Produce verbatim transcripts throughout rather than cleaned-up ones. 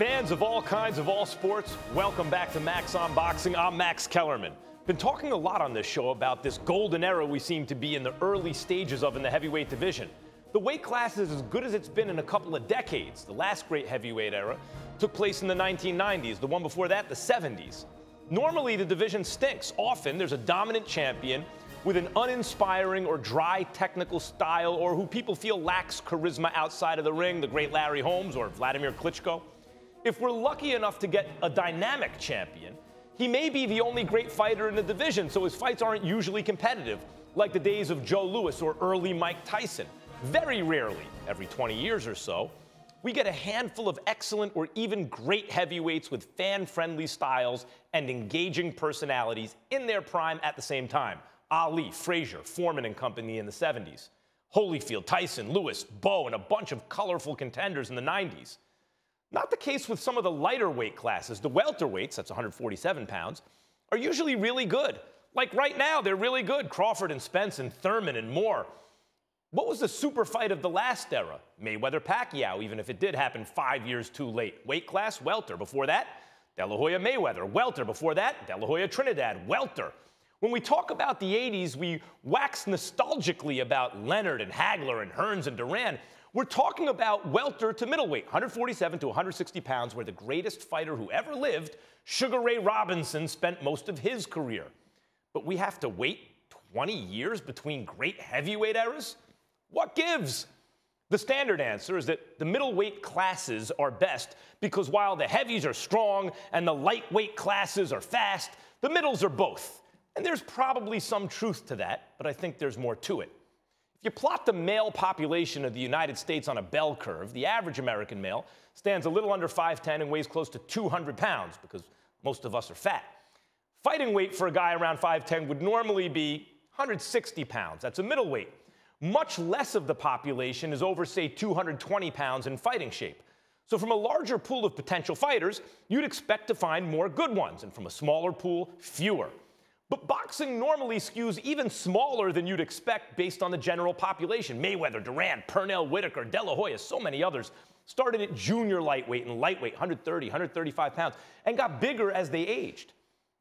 Fans of all kinds, of all sports, welcome back to Max on Boxing. I'm Max Kellerman. Been talking a lot on this show about this golden era we seem to be in the early stages of in the heavyweight division. The weight class is as good as it's been in a couple of decades. The last great heavyweight era took place in the nineteen nineties, the one before that, the seventies. Normally, the division stinks. Often, there's a dominant champion with an uninspiring or dry technical style or who people feel lacks charisma outside of the ring, the great Larry Holmes or Vladimir Klitschko. If we're lucky enough to get a dynamic champion, he may be the only great fighter in the division, so his fights aren't usually competitive, like the days of Joe Lewis or early Mike Tyson. Very rarely, every twenty years or so, we get a handful of excellent or even great heavyweights with fan-friendly styles and engaging personalities in their prime at the same time. Ali, Frazier, Foreman and company in the seventies. Holyfield, Tyson, Lewis, Bowe, and a bunch of colorful contenders in the nineties. Not the case with some of the lighter weight classes. The welterweights, that's one forty-seven pounds, are usually really good. Like right now, they're really good. Crawford and Spence and Thurman and more. What was the super fight of the last era? Mayweather-Pacquiao, even if it did happen five years too late. Weight class, welter. Before that, De La Hoya Mayweather. Welter. Before that, De La Hoya Trinidad. Welter. When we talk about the eighties, we wax nostalgically about Leonard and Hagler and Hearns and Duran. We're talking about welter to middleweight, one forty-seven to one sixty pounds, where the greatest fighter who ever lived, Sugar Ray Robinson, spent most of his career. But we have to wait twenty years between great heavyweight eras? What gives? The standard answer is that the middleweight classes are best because while the heavies are strong and the lightweight classes are fast, the middles are both. And there's probably some truth to that, but I think there's more to it. If you plot the male population of the United States on a bell curve, the average American male stands a little under five ten and weighs close to two hundred pounds because most of us are fat. Fighting weight for a guy around five ten would normally be one sixty pounds. That's a middleweight. Much less of the population is over, say, two hundred twenty pounds in fighting shape. So from a larger pool of potential fighters, you'd expect to find more good ones, and from a smaller pool, fewer. But boxing normally skews even smaller than you'd expect based on the general population. Mayweather, Duran, Pernell Whitaker, De La Hoya, so many others started at junior lightweight and lightweight, one thirty, one thirty-five pounds, and got bigger as they aged.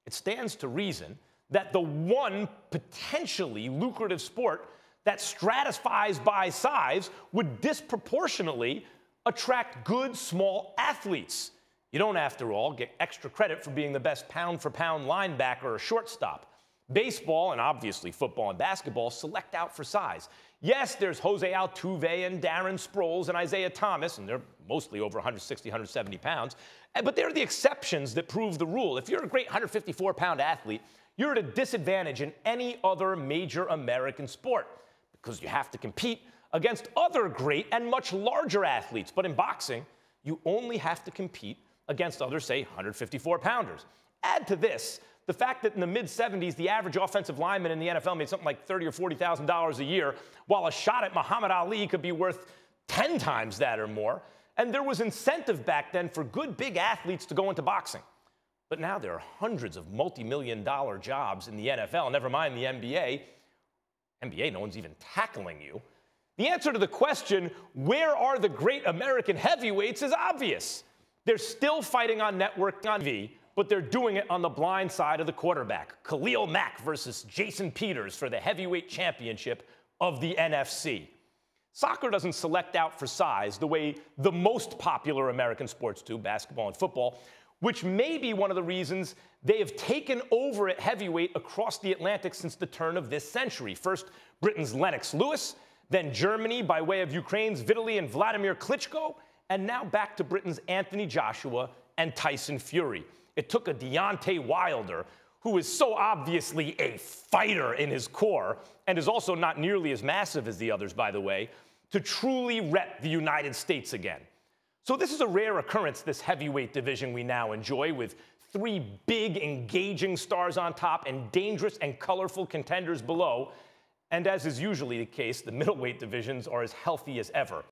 It stands to reason that the one potentially lucrative sport that stratifies by size would disproportionately attract good, small athletes. You don't, after all, get extra credit for being the best pound-for-pound linebacker or shortstop. Baseball, and obviously football and basketball, select out for size. Yes, there's Jose Altuve and Darren Sproles and Isaiah Thomas, and they're mostly over one sixty, one seventy pounds, but they're the exceptions that prove the rule. If you're a great one fifty-four pound athlete, you're at a disadvantage in any other major American sport because you have to compete against other great and much larger athletes. But in boxing, you only have to compete against others, say, one fifty-four pounders. Add to this the fact that in the mid seventies, the average offensive lineman in the N F L made something like thirty thousand or forty thousand dollars a year, while a shot at Muhammad Ali could be worth ten times that or more. And there was incentive back then for good, big athletes to go into boxing. But now there are hundreds of multi-million dollar jobs in the N F L, never mind the N B A. N B A, no one's even tackling you. The answer to the question, where are the great American heavyweights, is obvious. They're still fighting on network T V, but they're doing it on the blind side of the quarterback. Khalil Mack versus Jason Peters for the heavyweight championship of the N F C. Soccer doesn't select out for size the way the most popular American sports do, basketball and football, which may be one of the reasons they have taken over at heavyweight across the Atlantic since the turn of this century. First, Britain's Lennox Lewis, then Germany by way of Ukraine's Vitaly and Vladimir Klitschko, and now back to Britain's Anthony Joshua and Tyson Fury. It took a Deontay Wilder, who is so obviously a fighter in his core, and is also not nearly as massive as the others, by the way, to truly rep the United States again. So this is a rare occurrence, this heavyweight division we now enjoy, with three big, engaging stars on top and dangerous and colorful contenders below. And as is usually the case, the middleweight divisions are as healthy as ever.